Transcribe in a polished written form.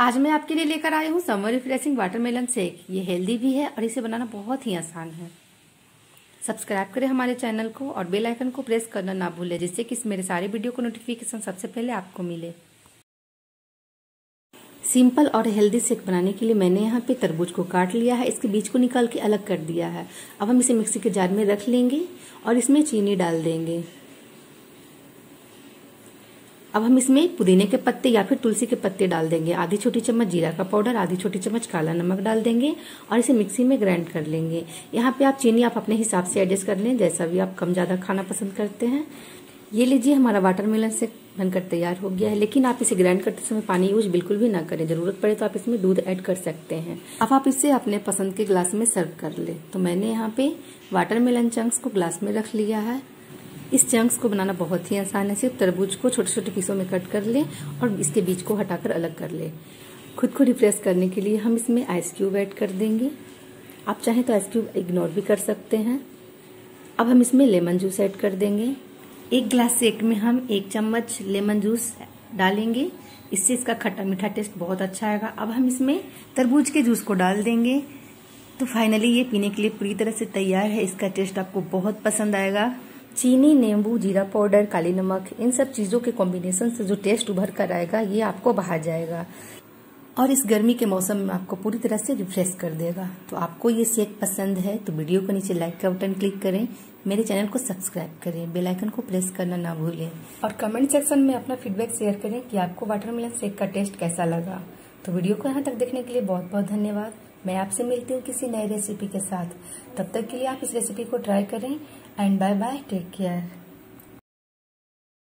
आज मैं आपके लिए लेकर आई हूँ समर रिफ्रेशिंग वाटरमेलन शेक। ये हेल्दी भी है और इसे बनाना बहुत ही आसान है। सब्सक्राइब करें हमारे चैनल को और बेल आइकन को प्रेस करना ना भूलें, जिससे कि मेरे सारे वीडियो को नोटिफिकेशन सबसे पहले आपको मिले। सिंपल और हेल्दी शेक बनाने के लिए मैंने यहाँ पे तरबूज को काट लिया है, इसके बीज को निकाल के अलग कर दिया है। अब हम इसे मिक्सी के जार में रख लेंगे और इसमें चीनी डाल देंगे। अब हम इसमें पुदीने के पत्ते या फिर तुलसी के पत्ते डाल देंगे, आधी छोटी चम्मच जीरा का पाउडर, आधी छोटी चम्मच काला नमक डाल देंगे और इसे मिक्सी में ग्राइंड कर लेंगे। यहाँ पे आप चीनी आप अपने हिसाब से एडजस्ट कर लें, जैसा भी आप कम ज्यादा खाना पसंद करते हैं। ये लीजिए, हमारा वाटरमेलन शेक बनकर तैयार हो गया है। लेकिन आप इसे ग्राइंड करते समय पानी यूज बिल्कुल भी ना करें, जरूरत पड़े तो आप इसमें दूध ऐड कर सकते हैं। अब आप इसे अपने पसंद के ग्लास में सर्व कर ले। तो मैंने यहाँ पे वाटरमेलन चंक्स को ग्लास में रख लिया है। इस चंक्स को बनाना बहुत ही आसान है। सिर्फ तरबूज को छोटे छोटे पीसों में कट कर लें और इसके बीज को हटाकर अलग कर लें। खुद को रिफ्रेश करने के लिए हम इसमें आइस क्यूब ऐड कर देंगे। आप चाहें तो आइस क्यूब इग्नोर भी कर सकते हैं। अब हम इसमें लेमन जूस ऐड कर देंगे। एक ग्लास शेक में हम 1 चम्मच लेमन जूस डालेंगे, इससे इसका खट्टा मीठा टेस्ट बहुत अच्छा आएगा। अब हम इसमें तरबूज के जूस को डाल देंगे। तो फाइनली ये पीने के लिए पूरी तरह से तैयार है। इसका टेस्ट आपको बहुत पसंद आएगा। चीनी, नींबू, जीरा पाउडर, काली नमक, इन सब चीज़ों के कॉम्बिनेशन से जो टेस्ट उभर कर आएगा ये आपको भा जाएगा और इस गर्मी के मौसम में आपको पूरी तरह से रिफ्रेश कर देगा। तो आपको ये शेक पसंद है तो वीडियो को नीचे लाइक का बटन क्लिक करें, मेरे चैनल को सब्सक्राइब करें, बेल आइकन को प्रेस करना ना भूलें और कमेंट सेक्शन में अपना फीडबैक शेयर करें कि आपको वाटरमेलन शेक का टेस्ट कैसा लगा। तो वीडियो को यहाँ तक देखने के लिए बहुत बहुत धन्यवाद। मैं आपसे मिलती हूँ किसी नई रेसिपी के साथ। तब तक के लिए आप इस रेसिपी को ट्राई करें। And bye bye, take care.